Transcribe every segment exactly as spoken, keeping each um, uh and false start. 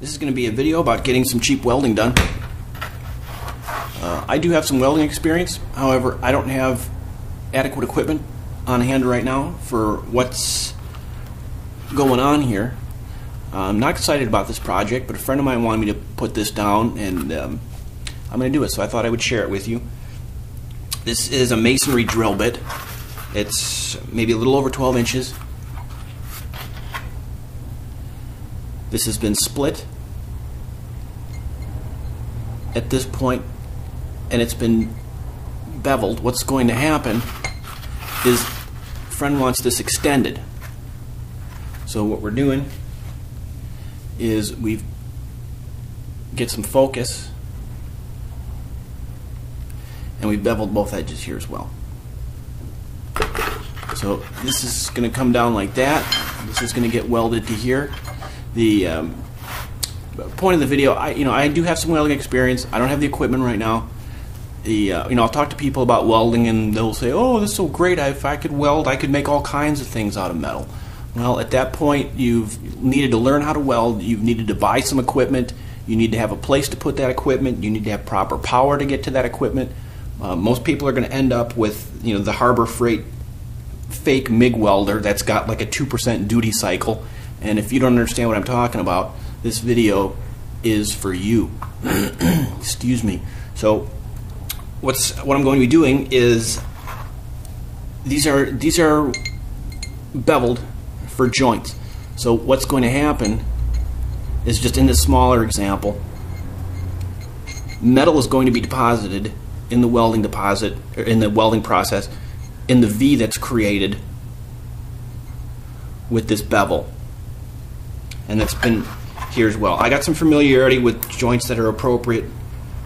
This is going to be a video about getting some cheap welding done. Uh, I do have some welding experience, however, I don't have adequate equipment on hand right now for what's going on here. Uh, I'm not excited about this project, but a friend of mine wanted me to put this down, and um, I'm going to do it, so I thought I would share it with you. This is a masonry drill bit. It's maybe a little over twelve inches. This has been split at this point, and it's been beveled. What's going to happen is friend wants this extended. So what we're doing is we get some focus, and we've beveled both edges here as well. So this is going to come down like that. This is going to get welded to here. The um, point of the video, I you know I do have some welding experience. I don't have the equipment right now. The uh, you know I'll talk to people about welding, and they'll say, "Oh, this is so great! If I could weld, I could make all kinds of things out of metal." Well, at that point, you've needed to learn how to weld. You've needed to buy some equipment. You need to have a place to put that equipment. You need to have proper power to get to that equipment. Uh, most people are going to end up with you know the Harbor Freight fake MIG welder that's got like a two percent duty cycle. And if you don't understand what I'm talking about, this video is for you. Excuse me. So what's what I'm going to be doing is these are these are beveled for joints. So what's going to happen is, just in this smaller example, metal is going to be deposited in the welding deposit or in the welding process in the V that's created with this bevel. And that's been here as well. I got some familiarity with joints that are appropriate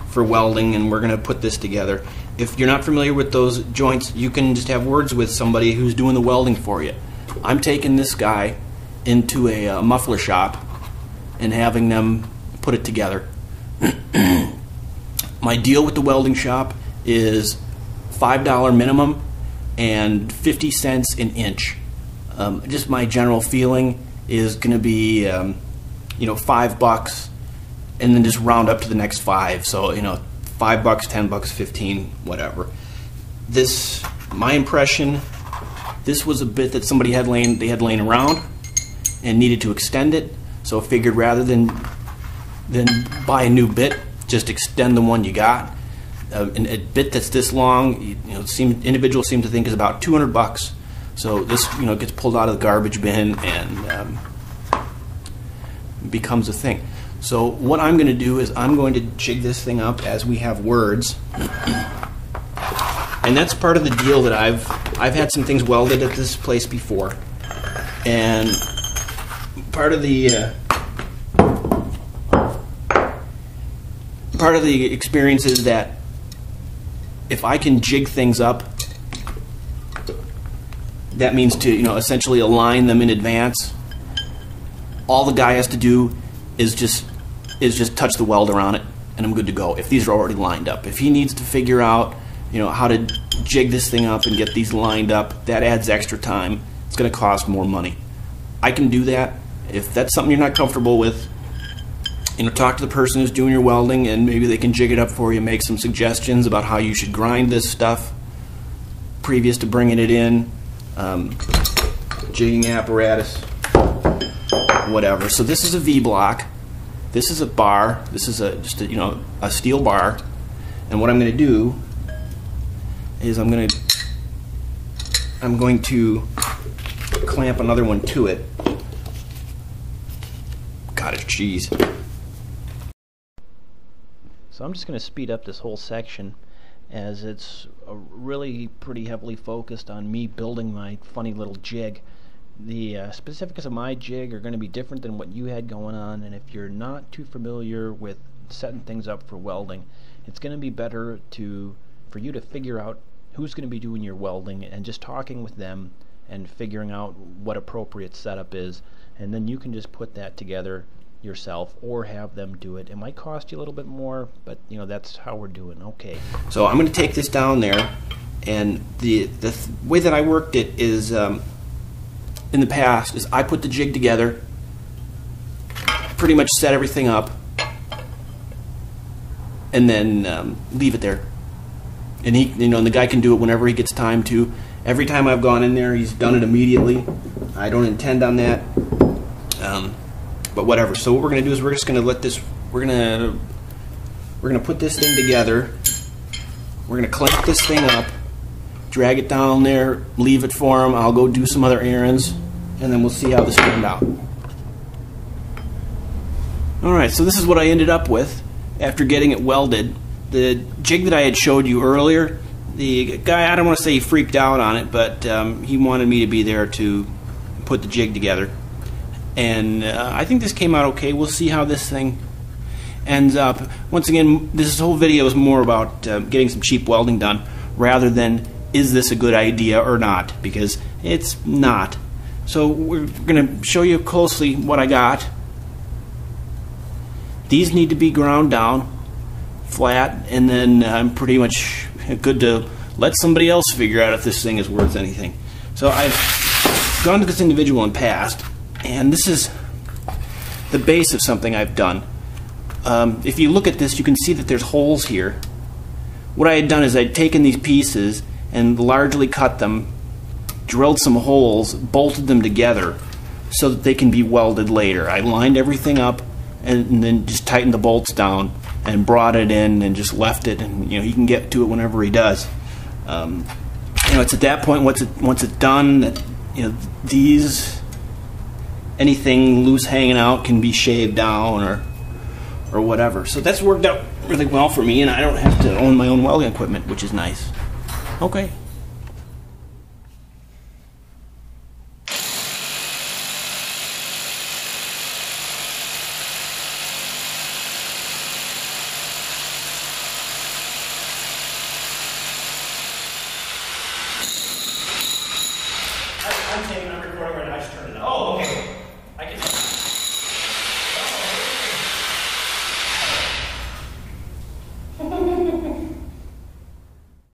for welding, and we're going to put this together. If you're not familiar with those joints, you can just have words with somebody who's doing the welding for you. I'm taking this guy into a uh, muffler shop and having them put it together. My deal with the welding shop is five dollars minimum and fifty cents an inch. Um, just my general feeling is going to be, um, you know, five bucks, and then just round up to the next five. So you know, five bucks, ten bucks, fifteen, whatever. This, my impression, this was a bit that somebody had laying, they had laying around, and needed to extend it. So I figured rather than than buy a new bit, just extend the one you got. Uh, and a bit that's this long, you, you know, seem individuals seem to think is about two hundred bucks. So this, you know, gets pulled out of the garbage bin and um, becomes a thing. So what I'm going to do is I'm going to jig this thing up as we have words, and that's part of the deal that I've I've had some things welded at this place before, and part of the uh, part of the experience is that if I can jig things up. That means to, you know, essentially align them in advance. All the guy has to do is just is just touch the welder on it, and I'm good to go. If these are already lined up, if he needs to figure out, you know, how to jig this thing up and get these lined up, that adds extra time. It's going to cost more money. I can do that. If that's something you're not comfortable with, you know, talk to the person who's doing your welding, and maybe they can jig it up for you, make some suggestions about how you should grind this stuff previous to bringing it in. Um, jigging apparatus, whatever. So this is a V block. This is a bar. This is a just a, you know a steel bar. And what I'm going to do is I'm going to I'm going to clamp another one to it. Cottage cheese. So I'm just going to speed up this whole section, as it's really pretty heavily focused on me building my funny little jig. The uh, specifics of my jig are going to be different than what you had going on, and if you're not too familiar with setting things up for welding, it's going to be better to for you to figure out who's going to be doing your welding and just talking with them and figuring out what appropriate setup is, and then you can just put that together yourself or have them do it. It might cost you a little bit more, but you know that's how we're doing. Okay. So I'm going to take this down there, and the the th way that I worked it is um, in the past is I put the jig together, pretty much set everything up and then um, leave it there. And he, you know, and the guy can do it whenever he gets time to. Every time I've gone in there, he's done it immediately. I don't intend on that, um, but whatever. So what we're gonna do is we're just gonna let this. We're gonna we're gonna put this thing together. We're gonna clamp this thing up, drag it down there, leave it for him. I'll go do some other errands, and then we'll see how this turned out. All right, so this is what I ended up with after getting it welded. The jig that I had showed you earlier, the guy, I don't want to say he freaked out on it, but um, he wanted me to be there to put the jig together. And uh, I think this came out okay. We'll see how this thing ends up. Once again, this whole video is more about uh, getting some cheap welding done rather than is this a good idea or not, because it's not. So we're going to show you closely what I got. These need to be ground down flat, and then I'm pretty much good to let somebody else figure out if this thing is worth anything. So I've gone to this individual and passed, and this is the base of something I've done. Um, if you look at this, you can see that there's holes here. What I had done is I'd taken these pieces and largely cut them, drilled some holes, bolted them together so that they can be welded later. I lined everything up and then just tightened the bolts down and brought it in and just left it, and you know, he can get to it whenever he does. Um, you know, it's at that point, once it once it's done, that, you know, these, anything loose hanging out can be shaved down or or whatever. So that's worked out really well for me, and I don't have to own my own welding equipment, which is nice. Okay. I'm taking, I'm recording right now, I should turn it off. Oh, okay. I can